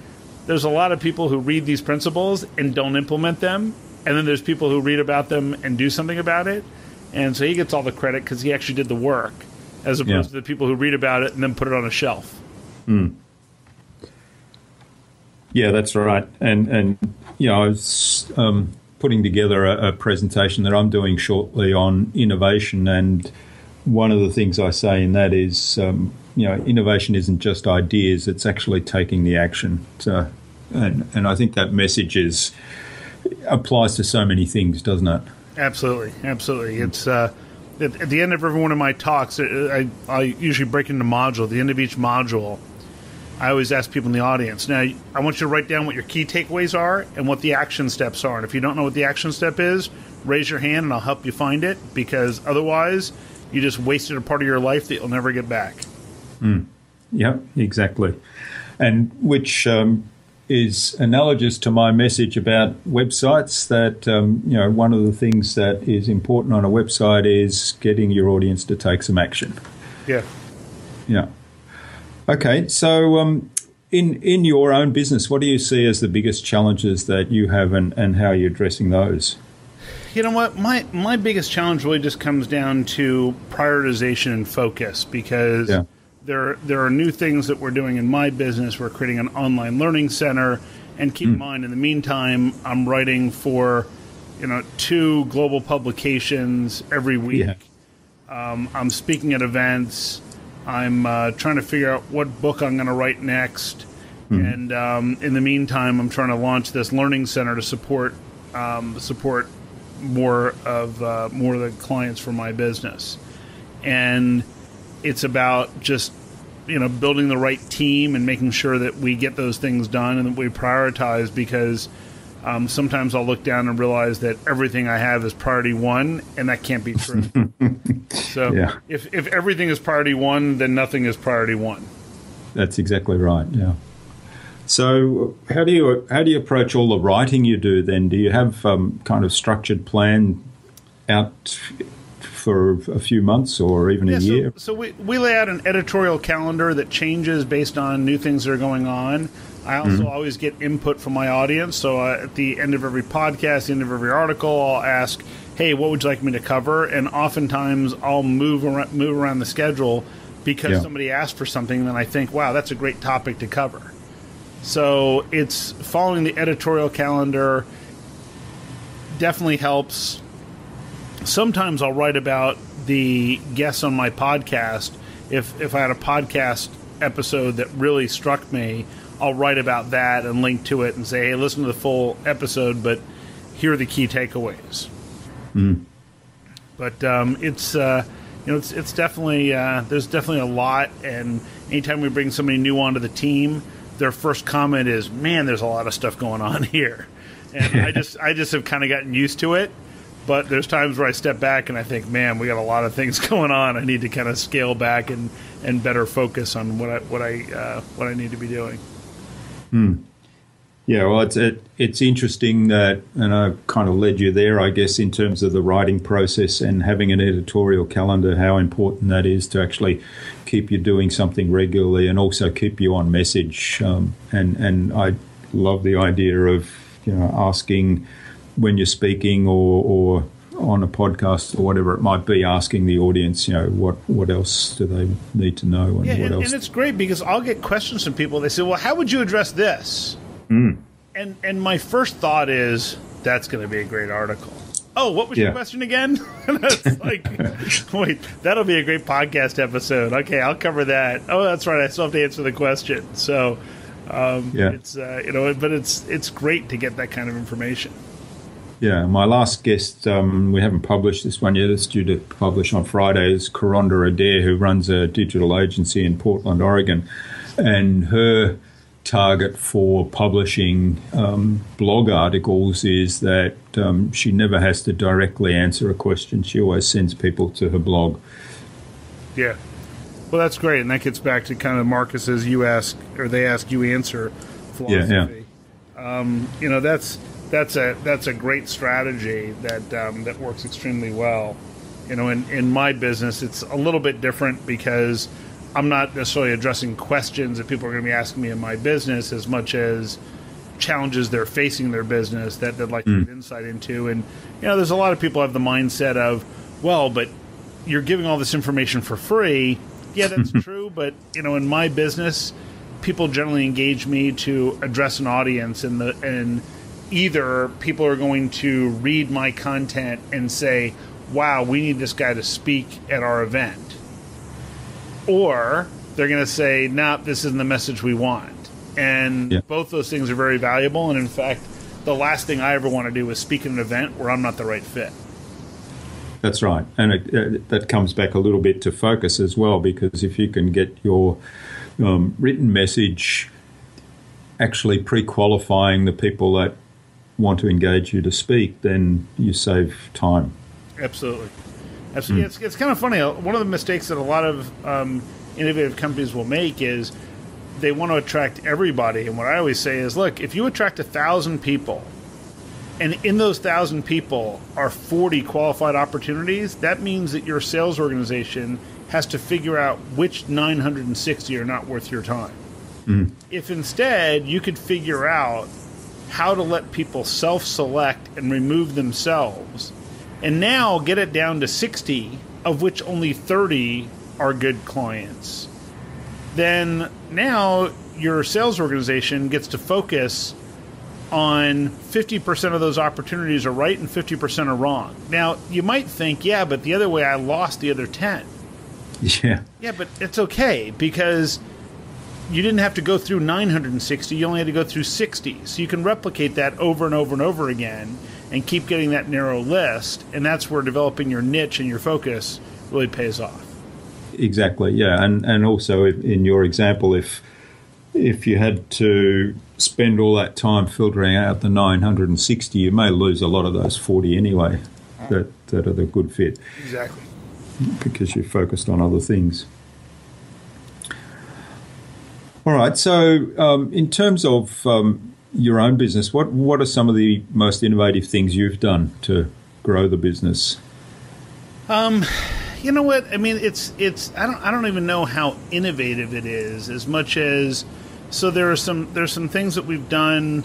there's a lot of people who read these principles and don't implement them, and then there's people who read about them and do something about it. And so he gets all the credit because he actually did the work, as opposed yeah. to the people who read about it and then put it on a shelf. Mm. Yeah, that's right. And, and you know, I was um, putting together a, a presentation that I'm doing shortly on innovation, and one of the things I say in that is, um, you know, innovation isn't just ideas, it's actually taking the action. So, and, and I think that message is applies to so many things, doesn't it? Absolutely, absolutely. It's uh, at, at the end of every one of my talks, I, I usually break into modules. At the end of each module, I always ask people in the audience, now, I want you to write down what your key takeaways are and what the action steps are. And if you don't know what the action step is, raise your hand and I'll help you find it, because otherwise you just wasted a part of your life that you'll never get back. Mm. Yep, exactly. And which um, is analogous to my message about websites, that um, you know, one of the things that is important on a website is getting your audience to take some action. Yeah. Yeah. Okay, so um, in in your own business, what do you see as the biggest challenges that you have, and, and how you're addressing those? You know what? My, my biggest challenge really just comes down to prioritization and focus, because yeah. there, there are new things that we're doing in my business. We're creating an online learning center, and keep mm. in mind, in the meantime, I'm writing for, you know, two global publications every week. Yeah. Um, I'm speaking at events. I'm uh, trying to figure out what book I'm going to write next. Mm. And um, in the meantime, I'm trying to launch this learning center to support um, support more of uh, more of the clients for my business. And it's about just, you know, building the right team and making sure that we get those things done and that we prioritize, because um, sometimes I'll look down and realize that everything I have is priority one, and that can't be true. So yeah. if, if everything is priority one, then nothing is priority one. That's exactly right. Yeah. So how do you how do you approach all the writing you do then? Do you have um, kind of structured plan out for a few months or even yeah, a so, year? So we, we lay out an editorial calendar that changes based on new things that are going on. I also mm-hmm. always get input from my audience. So uh, at the end of every podcast, the end of every article, I'll ask, hey, what would you like me to cover? And oftentimes I'll move around, move around the schedule because yeah. somebody asked for something, and then I think, wow, that's a great topic to cover. So it's following the editorial calendar definitely helps. Sometimes I'll write about the guests on my podcast. If, if I had a podcast episode that really struck me, I'll write about that and link to it and say, hey, listen to the full episode, but here are the key takeaways. Mm. But um, it's, uh, you know, it's, it's definitely, uh, there's definitely a lot. And anytime we bring somebody new onto the team, their first comment is, man, there's a lot of stuff going on here. And I just, I just have kind of gotten used to it. But there's times where I step back and I think, man, we got a lot of things going on. I need to kind of scale back and, and better focus on what I, what I, uh, what I need to be doing. Hmm. Yeah, well, it's it, it's interesting that, and I kind of led you there, I guess, in terms of the writing process and having an editorial calendar, how important that is to actually keep you doing something regularly and also keep you on message. Um, and, and I love the idea of, you know, asking when you're speaking or, or on a podcast or whatever it might be, asking the audience, you know, what, what else do they need to know? And yeah, what and, else? And it's great because I'll get questions from people. They say, well, how would you address this? Mm. And and my first thought is, that's going to be a great article. Oh, what was yeah. your question again? And I was like, wait, that'll be a great podcast episode. Okay, I'll cover that. Oh, that's right. I still have to answer the question. So, um, yeah. it's uh, you know, but it's it's great to get that kind of information. Yeah, my last guest, um, we haven't published this one yet, it's due to publish on Friday, is Caronda Adair, who runs a digital agency in Portland, Oregon. And her target for publishing um, blog articles is that um, she never has to directly answer a question. She always sends people to her blog. Yeah. Well, that's great. And that gets back to kind of Marcus's you ask, or they ask, you answer philosophy. Yeah, yeah. Um, you know, that's... That's a that's a great strategy that um, that works extremely well. You know, in, in my business, it's a little bit different because I'm not necessarily addressing questions that people are going to be asking me in my business as much as challenges they're facing in their business that they'd like mm. to get insight into. And, you know, there's a lot of people have the mindset of, well, but you're giving all this information for free. Yeah, that's true. But, you know, in my business, people generally engage me to address an audience, and the and either people are going to read my content and say, wow, we need this guy to speak at our event, or they're going to say, no, nah, this isn't the message we want. And yeah. both those things are very valuable. And in fact, the last thing I ever want to do is speak at an event where I'm not the right fit. That's right. And it, it, that comes back a little bit to focus as well, because if you can get your um, written message actually pre-qualifying the people that want to engage you to speak, then you save time. Absolutely. Absolutely. Mm. It's, it's kind of funny. One of the mistakes that a lot of um, innovative companies will make is they want to attract everybody. And what I always say is, look, if you attract a thousand people, and in those thousand people are forty qualified opportunities, that means that your sales organization has to figure out which nine hundred sixty are not worth your time. Mm. If instead you could figure out how to let people self-select and remove themselves, and now get it down to sixty, of which only thirty are good clients, then now your sales organization gets to focus on fifty percent of those opportunities are right and fifty percent are wrong. Now, you might think, yeah, but the other way I lost the other ten. Yeah. Yeah, but it's okay, because you didn't have to go through nine hundred sixty. You only had to go through sixty. So you can replicate that over and over and over again and keep getting that narrow list. And that's where developing your niche and your focus really pays off. Exactly, yeah. And, and also in your example, if if you had to spend all that time filtering out the nine hundred sixty, you may lose a lot of those forty anyway that, that are the good fit. Exactly. Because you're focused on other things. All right, so um, in terms of um, your own business, what, what are some of the most innovative things you've done to grow the business? Um, you know what? I mean, it's it's I don't I don't even know how innovative it is, as much as So there are some there's some things that we've done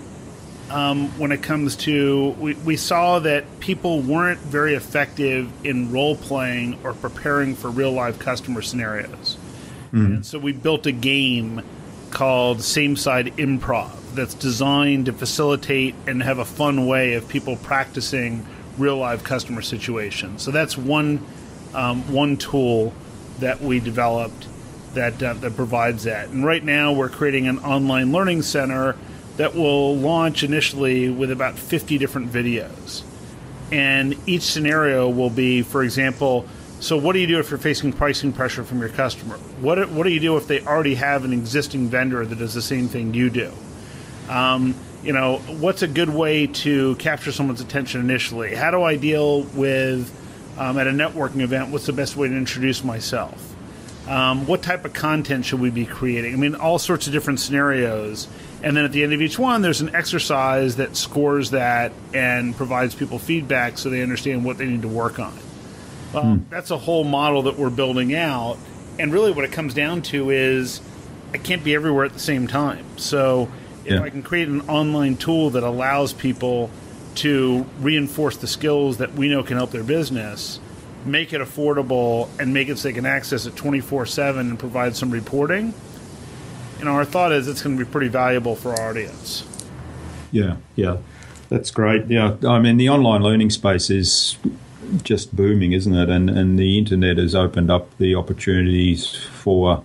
um, when it comes to we, we saw that people weren't very effective in role playing or preparing for real live customer scenarios, mm. and so we built a game called Same Side Improv that's designed to facilitate and have a fun way of people practicing real live customer situations. So that's one um, one tool that we developed that uh, that provides that. And right now we're creating an online learning center that will launch initially with about fifty different videos. And each scenario will be, for example, so what do you do if you're facing pricing pressure from your customer? What, what do you do if they already have an existing vendor that does the same thing you do? Um, you know, what's a good way to capture someone's attention initially? How do I deal with, um, at a networking event, what's the best way to introduce myself? Um, what type of content should we be creating? I mean, all sorts of different scenarios. And then at the end of each one, there's an exercise that scores that and provides people feedback so they understand what they need to work on. Well, mm. that's a whole model that we're building out. And really what it comes down to is I can't be everywhere at the same time. So if yeah. I can create an online tool that allows people to reinforce the skills that we know can help their business, make it affordable, and make it so they can access it twenty-four seven and provide some reporting, and our thought is it's going to be pretty valuable for our audience. Yeah, yeah. That's great. Yeah, I mean, the online learning space is just booming, isn't it? And and the internet has opened up the opportunities for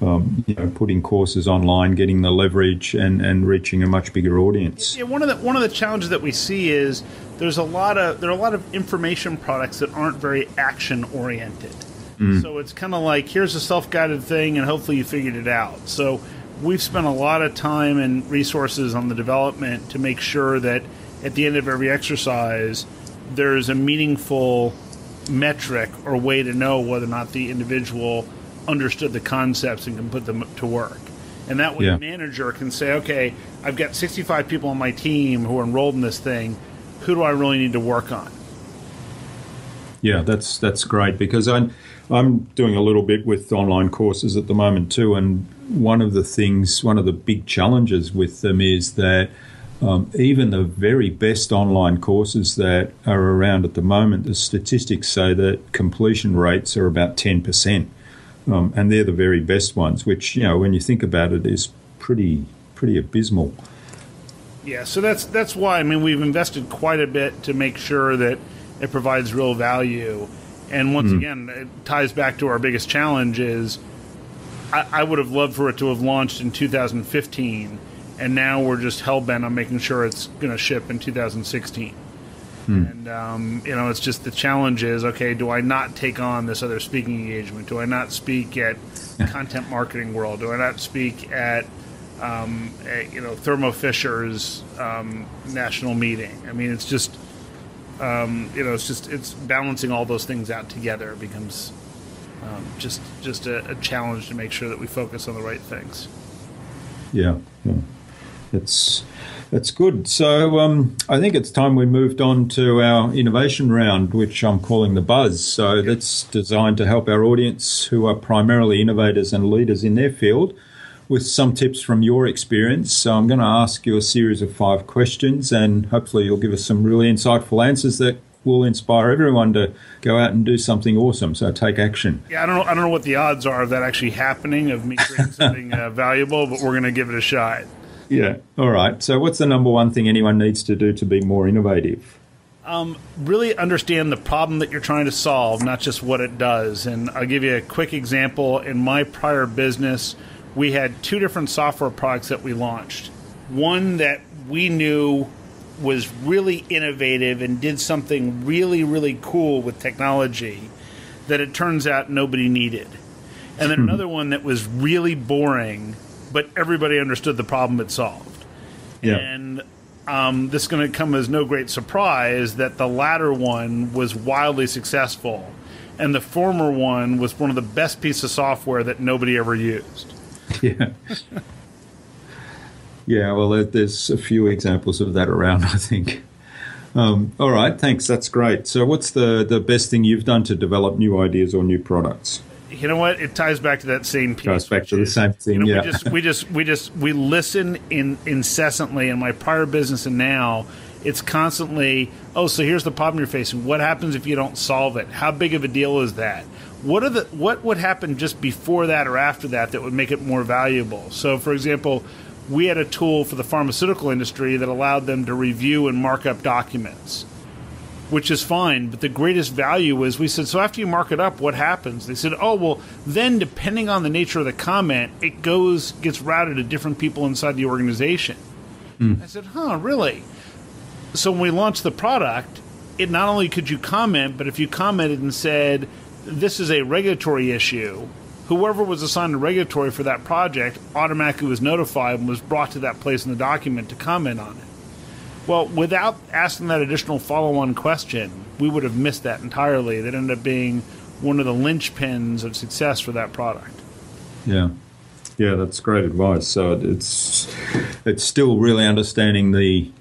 um, you know, putting courses online, getting the leverage, and, and reaching a much bigger audience. Yeah, one of the one of the challenges that we see is There's a lot of there are a lot of information products that aren't very action oriented. Mm. So it's kind of like, here's a self-guided thing and hopefully you figured it out. So we've spent a lot of time and resources on the development to make sure that at the end of every exercise there's a meaningful metric or way to know whether or not the individual understood the concepts and can put them to work. And that way yeah. the manager can say, okay, I've got sixty-five people on my team who are enrolled in this thing. Who do I really need to work on? Yeah, that's that's great, because I'm, I'm doing a little bit with online courses at the moment too, and one of the things, one of the big challenges with them is that um, even the very best online courses that are around at the moment, the statistics say that completion rates are about ten percent, um, and they're the very best ones, which, you know, when you think about it, is pretty pretty abysmal. Yeah, so that's that's why, I mean, we've invested quite a bit to make sure that it provides real value. And once mm. again, it ties back to our biggest challenge is I, I would have loved for it to have launched in two thousand fifteen, and now we're just hell-bent on making sure it's going to ship in two thousand sixteen. Mm. And, um, you know, it's just the challenge is, okay, do I not take on this other speaking engagement? Do I not speak at yeah. Content Marketing World? Do I not speak at... Um, you know, Thermo Fisher's um, national meeting. I mean, it's just, um, you know, it's just it's balancing all those things out together. It becomes um, just just a, a challenge to make sure that we focus on the right things. Yeah, yeah. It's it's good. So um, I think it's time we moved on to our innovation round, which I'm calling the Buzz. So yep. that's designed to help our audience, who are primarily innovators and leaders in their field, with some tips from your experience. So I'm going to ask you a series of five questions, and hopefully you'll give us some really insightful answers that will inspire everyone to go out and do something awesome. So take action. Yeah, I don't know, I don't know what the odds are of that actually happening, of me doing something uh, valuable, but we're going to give it a shot. Yeah. All right. So what's the number one thing anyone needs to do to be more innovative? Um, really understand the problem that you're trying to solve, not just what it does. And I'll give you a quick example. In my prior business, we had two different software products that we launched. One that we knew was really innovative and did something really, really cool with technology that it turns out nobody needed. And then another one that was really boring, but everybody understood the problem it solved. Yeah. And um, this is going to come as no great surprise that the latter one was wildly successful, and the former one was one of the best pieces of software that nobody ever used. Yeah. Yeah, well, there's a few examples of that around, I think. Um, all right, thanks. That's great. So what's the, the best thing you've done to develop new ideas or new products? You know what? It ties back to that same piece. It ties back to is, the same thing, you know, yeah. We just, we just, we just, we listen in incessantly in my prior business and now. It's constantly, oh, so here's the problem you're facing. What happens if you don't solve it? How big of a deal is that? What are the what would happen just before that or after that that would make it more valuable? So, for example, we had a tool for the pharmaceutical industry that allowed them to review and mark up documents, which is fine. But the greatest value was we said, so after you mark it up, what happens? They said, oh, well, then depending on the nature of the comment, it goes gets routed to different people inside the organization. Mm. I said, huh, really? So when we launched the product, it not only could you comment, but if you commented and said, this is a regulatory issue, whoever was assigned to regulatory for that project automatically was notified and was brought to that place in the document to comment on it. Well, without asking that additional follow-on question, we would have missed that entirely. That ended up being one of the linchpins of success for that product. Yeah. Yeah, that's great advice. So it's it's still really understanding the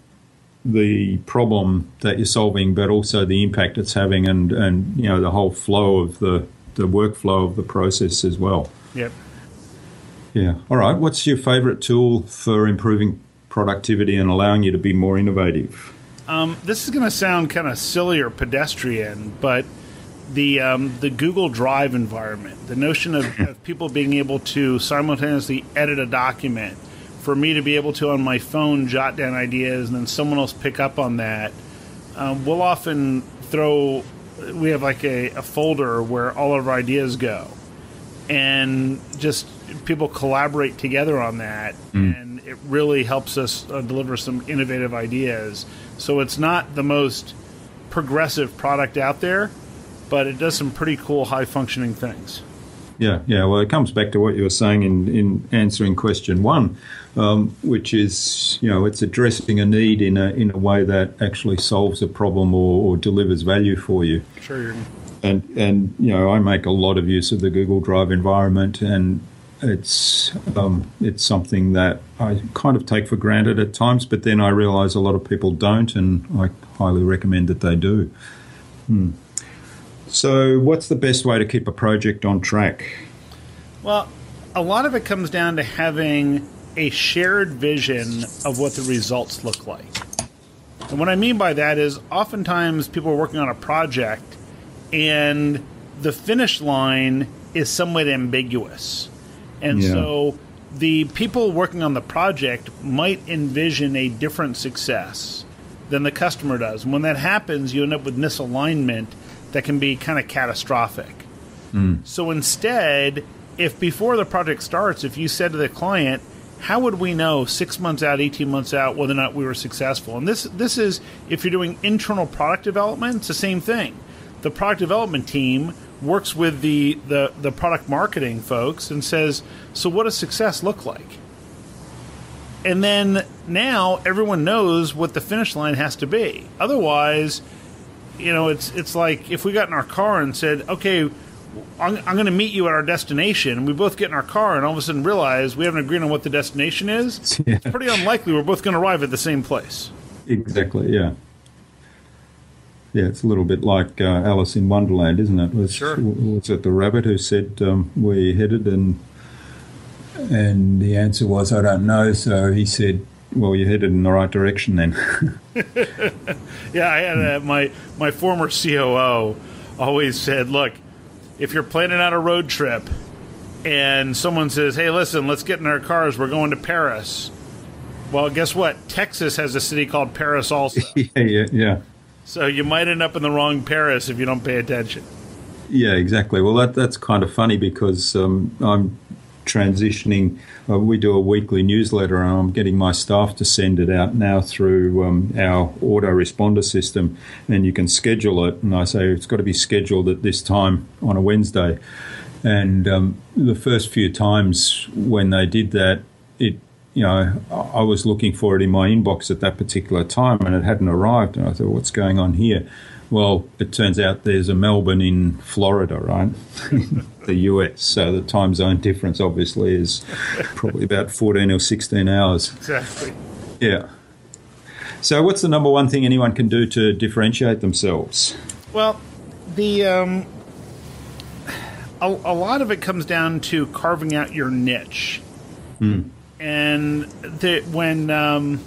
the problem that you're solving, but also the impact it's having, and and you know the whole flow of the the workflow of the process as well. Yep. Yeah. All right. What's your favorite tool for improving productivity and allowing you to be more innovative? Um, this is going to sound kind of silly or pedestrian, but the um, the Google Drive environment, the notion of, of people being able to simultaneously edit a document. For me to be able to, on my phone, jot down ideas and then someone else pick up on that, um, we'll often throw, we have like a, a folder where all of our ideas go. And just people collaborate together on that, mm. and it really helps us uh, deliver some innovative ideas. So it's not the most progressive product out there, but it does some pretty cool, high-functioning things. Yeah, yeah. Well, it comes back to what you were saying in, in answering question one, um, which is, you know, it's addressing a need in a in a way that actually solves a problem or, or delivers value for you. Sure. And and you know, I make a lot of use of the Google Drive environment, and it's um, it's something that I kind of take for granted at times, but then I realize a lot of people don't, and I highly recommend that they do. Hmm. So what's the best way to keep a project on track? Well, a lot of it comes down to having a shared vision of what the results look like. And what I mean by that is oftentimes people are working on a project and the finish line is somewhat ambiguous. And yeah. so the people working on the project might envision a different success than the customer does. And when that happens, you end up with misalignment that can be kind of catastrophic. Mm. So instead, if before the project starts, if you said to the client, how would we know six months out, eighteen months out, whether or not we were successful? And this this is, if you're doing internal product development, it's the same thing. The product development team works with the, the, the product marketing folks and says, so what does success look like? And then now everyone knows what the finish line has to be. Otherwise, you know, it's it's like if we got in our car and said, okay, I'm, I'm going to meet you at our destination, and we both get in our car and all of a sudden realize we haven't agreed on what the destination is, yeah. It's pretty unlikely we're both going to arrive at the same place. Exactly, yeah. Yeah, it's a little bit like uh, Alice in Wonderland, isn't it? Was, sure. Was it the rabbit who said, um, where you headed? And and the answer was, I don't know. So he said, well, you're headed in the right direction then. Yeah, I had a, my, my former C O O always said, look, if you're planning out a road trip and someone says, hey, listen, let's get in our cars, we're going to Paris. Well, guess what? Texas has a city called Paris also. yeah, yeah, yeah. So you might end up in the wrong Paris if you don't pay attention. Yeah, exactly. Well, that that's kind of funny because um, I'm transitioning. Uh, we do a weekly newsletter, and I'm getting my staff to send it out now through um, our autoresponder system, and you can schedule it. And I say it's got to be scheduled at this time on a Wednesday. And um, the first few times when they did that, it. You know, I was looking for it in my inbox at that particular time and it hadn't arrived. And I thought, what's going on here? Well, it turns out there's a Melbourne in Florida, right? The U S. So the time zone difference obviously is probably about fourteen or sixteen hours. Exactly. Yeah. So what's the number one thing anyone can do to differentiate themselves? Well, the um, a, a lot of it comes down to carving out your niche. Mm. And the, when um,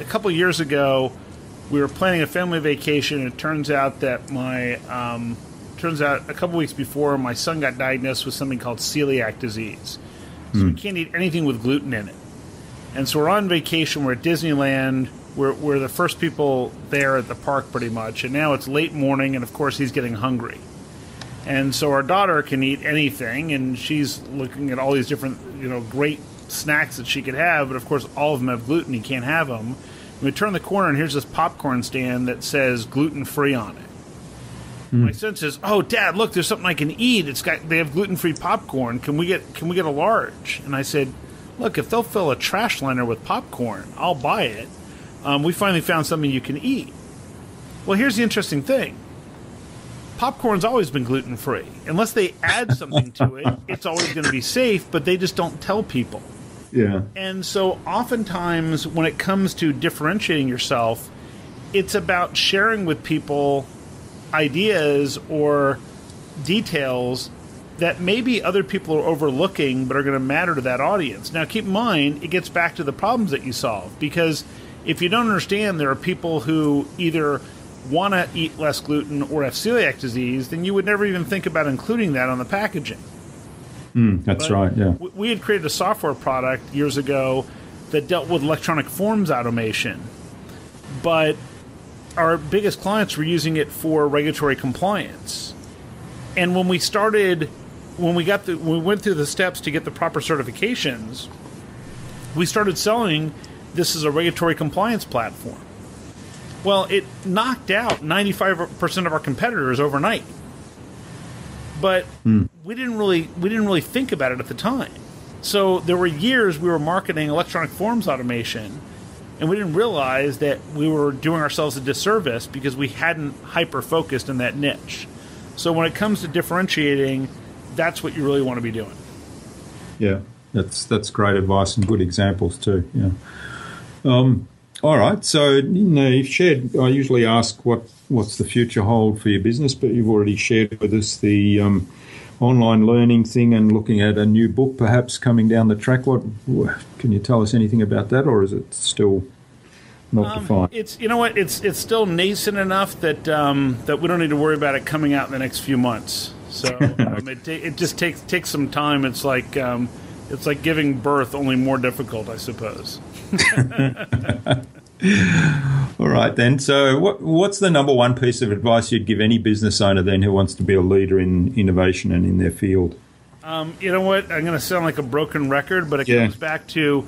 a couple of years ago, we were planning a family vacation, and it turns out that my um, turns out a couple of weeks before, my son got diagnosed with something called celiac disease. So mm. we can't eat anything with gluten in it. And so we're on vacation. We're at Disneyland. We're we're the first people there at the park, pretty much. And now it's late morning, and of course he's getting hungry. And so our daughter can eat anything, and she's looking at all these different, you know, great snacks that she could have, but of course all of them have gluten. You can't have them. We turn the corner and here's this popcorn stand that says gluten-free on it. Mm. My son says, oh, Dad, look, there's something I can eat. It's got they have gluten-free popcorn. Can we get can we get a large? And I said, look, if they'll fill a trash liner with popcorn, I'll buy it. Um, we finally found something you can eat. Well, here's the interesting thing. Popcorn's always been gluten-free. Unless they add something to it, it's always going to be safe, but they just don't tell people. Yeah. And so oftentimes when it comes to differentiating yourself, it's about sharing with people ideas or details that maybe other people are overlooking but are going to matter to that audience. Now, keep in mind, it gets back to the problems that you solve, because if you don't understand there are people who either want to eat less gluten or have celiac disease, then you would never even think about including that on the packaging. Mm, that's but right, yeah. We had created a software product years ago that dealt with electronic forms automation, but our biggest clients were using it for regulatory compliance. And when we started, when we got the, when we went through the steps to get the proper certifications, we started selling this as a regulatory compliance platform. Well, it knocked out ninety-five percent of our competitors overnight. But mm. we didn't really we didn't really think about it at the time. So there were years we were marketing electronic forms automation, and we didn't realize that we were doing ourselves a disservice because we hadn't hyper-focused in that niche. So when it comes to differentiating, that's what you really want to be doing. Yeah, that's that's great advice and good examples too. Yeah. Um, all right. So you know, you've shared. I usually ask what. What's the future hold for your business? But you've already shared with us the um, online learning thing and looking at a new book perhaps coming down the track. What can you tell us anything about that, or is it still not um, defined? It's you know what it's it's still nascent enough that um, that we don't need to worry about it coming out in the next few months. So um, it it just takes takes some time. It's like um, It's like giving birth, only more difficult, I suppose. All right, then. So what, what's the number one piece of advice you'd give any business owner then who wants to be a leader in innovation and in their field? Um, you know what? I'm going to sound like a broken record, but it yeah. comes back to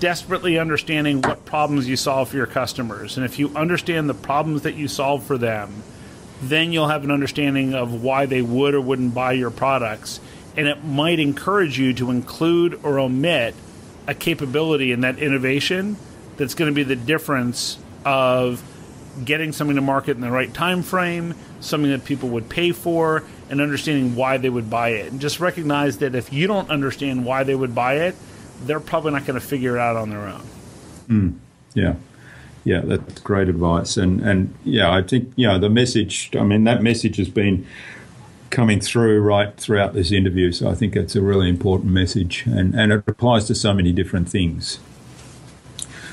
desperately understanding what problems you solve for your customers. And if you understand the problems that you solve for them, then you'll have an understanding of why they would or wouldn't buy your products. And it might encourage you to include or omit a capability in that innovation that's going to be the difference of getting something to market in the right time frame, something that people would pay for, and understanding why they would buy it. And just recognize that if you don't understand why they would buy it, they're probably not going to figure it out on their own. Mm, yeah. Yeah, that's great advice. And, and yeah, I think, you know, the message, I mean, that message has been coming through right throughout this interview. So I think it's a really important message, and, and it applies to so many different things.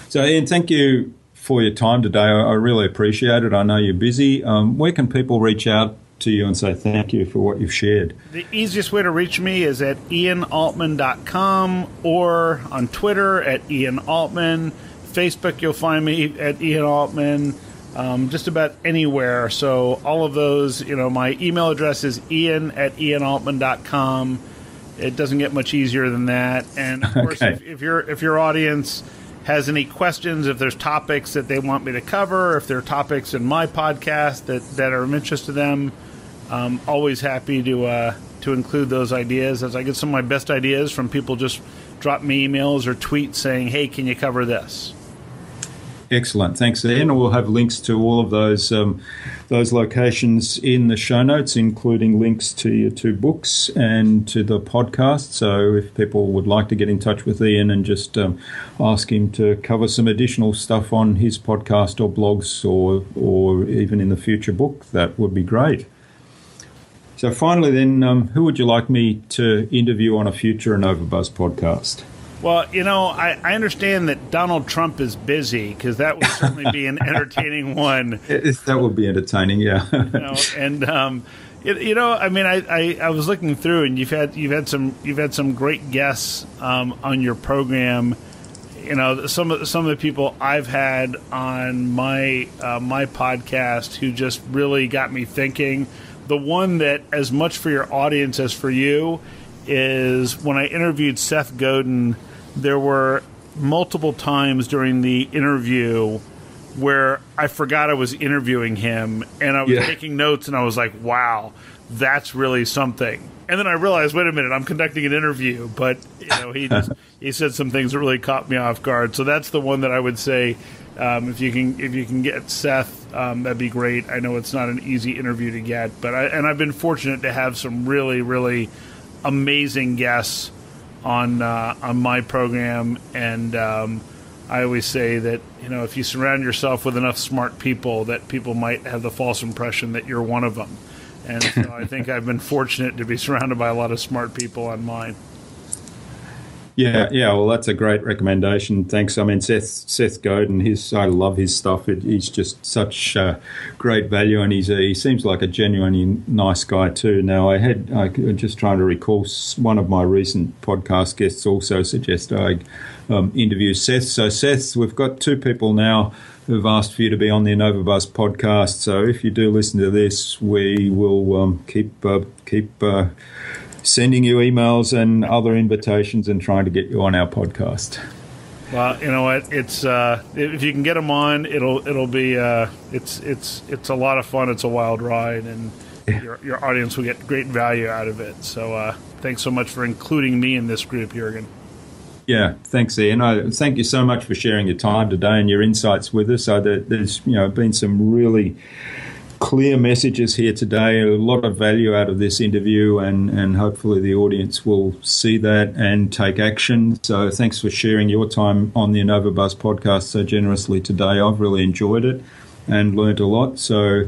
So, Ian, thank you for your time today. I, I really appreciate it. I know you're busy. Um, where can people reach out to you and say thank you for what you've shared? The easiest way to reach me is at Ian Altman dot com or on Twitter at Ian Altman. Facebook, you'll find me at Ian Altman, um, just about anywhere. So all of those, you know, my email address is Ian at Ian Altman dot com. It doesn't get much easier than that. And, of course, okay. if, if, you're, if your audience has any questions, if there's topics that they want me to cover, if there are topics in my podcast that, that are of interest to them, I'm always happy to, uh, to include those ideas. As I get some of my best ideas from people just drop me emails or tweets saying, hey, can you cover this? Excellent. Thanks, Ian. We'll have links to all of those um, those locations in the show notes, including links to your two books and to the podcast. So if people would like to get in touch with Ian and just um, ask him to cover some additional stuff on his podcast or blogs or, or even in the future book, that would be great. So finally then, um, who would you like me to interview on a future InnovaBuzz podcast? Well, you know, I, I understand that Donald Trump is busy, because that would certainly be an entertaining one. It, that would be entertaining, yeah. you know, and um, it, you know, I mean, I, I, I was looking through, and you've had you've had some you've had some great guests um, on your program. You know, some of some of the people I've had on my uh, my podcast who just really got me thinking. The one that, as much for your audience as for you, is when I interviewed Seth Godin. There were multiple times during the interview where I forgot I was interviewing him, and I was yeah. taking notes, and I was like, wow, that's really something. And then I realized, wait a minute, I'm conducting an interview. But you know, he just, he said some things that really caught me off guard. So that's the one that I would say, um, if you can if you can get Seth, um, that'd be great. I know it's not an easy interview to get, but I, and I've been fortunate to have some really, really amazing guests on uh, on my program, and um, I always say that, you know, if you surround yourself with enough smart people, that people might have the false impression that you're one of them. And so I think I've been fortunate to be surrounded by a lot of smart people on mine. Yeah, yeah. Well, that's a great recommendation. Thanks. I mean, Seth Seth Godin, his I love his stuff. It, he's just such uh, great value, and he's a, he seems like a genuinely nice guy too. Now, I had I just trying to recall one of my recent podcast guests also suggested I um, interview Seth. So, Seth, we've got two people now who've asked for you to be on the InnovaBuzz podcast. So, if you do listen to this, we will um, keep uh, keep. Uh, sending you emails and other invitations and trying to get you on our podcast. Well, you know what? It's uh, if you can get them on, it'll it'll be uh, it's it's it's a lot of fun. It's a wild ride, and yeah. your your audience will get great value out of it. So uh, thanks so much for including me in this group, Jürgen. Yeah, thanks, Ian. I, thank you so much for sharing your time today and your insights with us. So there, there's you know been some really clear messages here today, a lot of value out of this interview, and, and hopefully the audience will see that and take action. So thanks for sharing your time on the InnovaBuzz podcast so generously today. I've really enjoyed it and learned a lot. So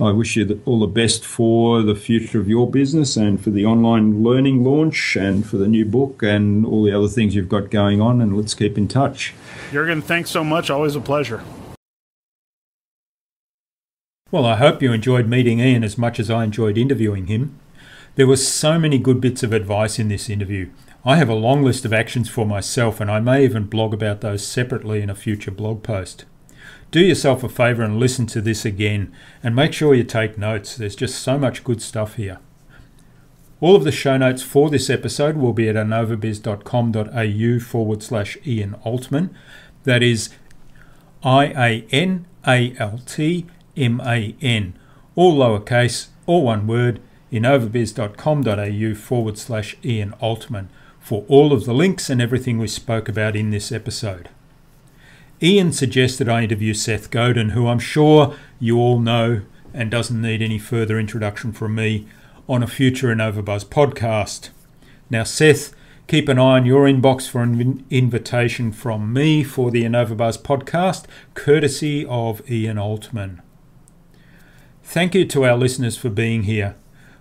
I wish you all the best for the future of your business and for the online learning launch and for the new book and all the other things you've got going on, and let's keep in touch. Jürgen, thanks so much. Always a pleasure. Well, I hope you enjoyed meeting Ian as much as I enjoyed interviewing him. There were so many good bits of advice in this interview. I have a long list of actions for myself, and I may even blog about those separately in a future blog post. Do yourself a favor and listen to this again, and make sure you take notes. There's just so much good stuff here. All of the show notes for this episode will be at innovabiz.com.au forward slash Ian Altman. That is I A N A L T M A N, all lowercase, all one word, innovabiz.com.au forward slash Ian Altman for all of the links and everything we spoke about in this episode. Ian suggested I interview Seth Godin, who I'm sure you all know and doesn't need any further introduction from me, on a future InnovaBuzz podcast. Now, Seth, keep an eye on your inbox for an invitation from me for the InnovaBuzz podcast, courtesy of Ian Altman. Thank you to our listeners for being here.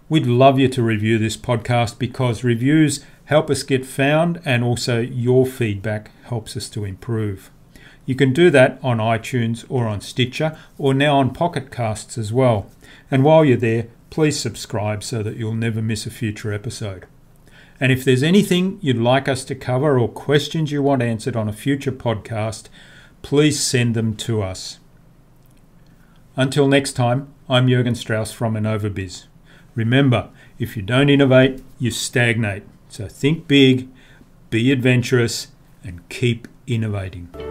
We'd love you to review this podcast because reviews help us get found, and also your feedback helps us to improve. You can do that on iTunes or on Stitcher, or now on Pocket Casts as well. And while you're there, please subscribe so that you'll never miss a future episode. And if there's anything you'd like us to cover or questions you want answered on a future podcast, please send them to us. Until next time, I'm Jürgen Strauss from InnovaBiz. Remember, if you don't innovate, you stagnate. So think big, be adventurous, and keep innovating.